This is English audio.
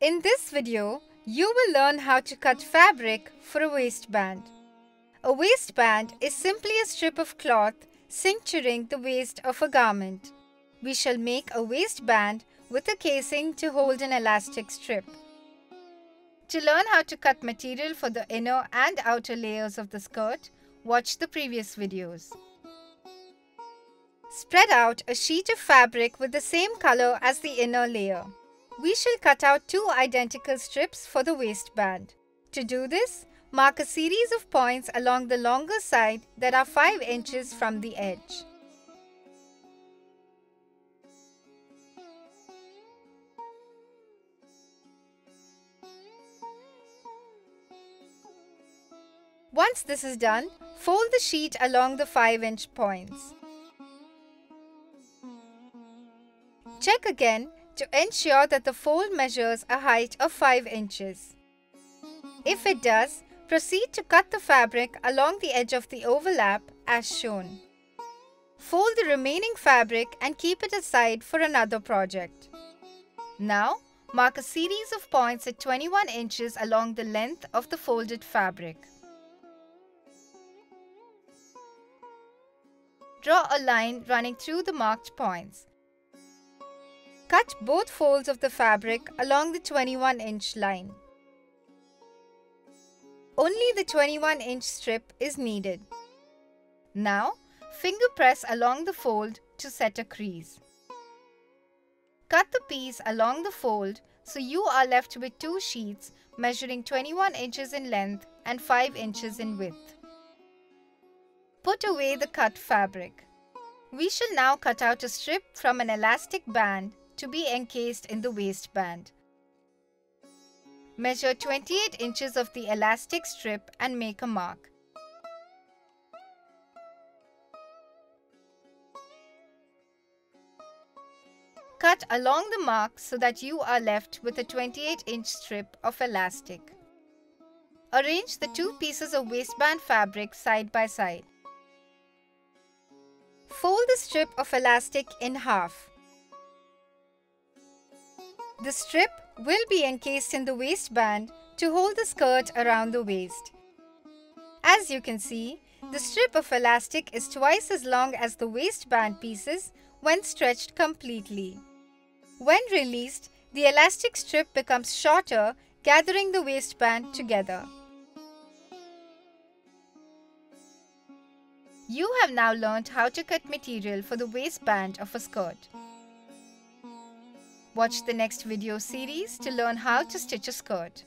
In this video, you will learn how to cut fabric for a waistband. A waistband is simply a strip of cloth cincturing the waist of a garment. We shall make a waistband with a casing to hold an elastic strip. To learn how to cut material for the inner and outer layers of the skirt, watch the previous videos. Spread out a sheet of fabric with the same color as the inner layer. We shall cut out two identical strips for the waistband. To do this, mark a series of points along the longer side that are 5 inches from the edge. Once this is done, fold the sheet along the 5-inch points. Check again to ensure that the fold measures a height of 5 inches. If it does, proceed to cut the fabric along the edge of the overlap as shown. Fold the remaining fabric and keep it aside for another project. Now, mark a series of points at 21 inches along the length of the folded fabric. Draw a line running through the marked points. Cut both folds of the fabric along the 21-inch line. Only the 21-inch strip is needed. Now, finger press along the fold to set a crease. Cut the piece along the fold so you are left with two sheets measuring 21 inches in length and 5 inches in width. Put away the cut fabric. We shall now cut out a strip from an elastic band to be encased in the waistband. Measure 28 inches of the elastic strip and make a mark. Cut along the mark so that you are left with a 28-inch strip of elastic. Arrange the two pieces of waistband fabric side by side. Fold the strip of elastic in half. The strip will be encased in the waistband to hold the skirt around the waist. As you can see, the strip of elastic is twice as long as the waistband pieces when stretched completely. When released, the elastic strip becomes shorter, gathering the waistband together. You have now learned how to cut material for the waistband of a skirt. Watch the next video series to learn how to stitch a skirt.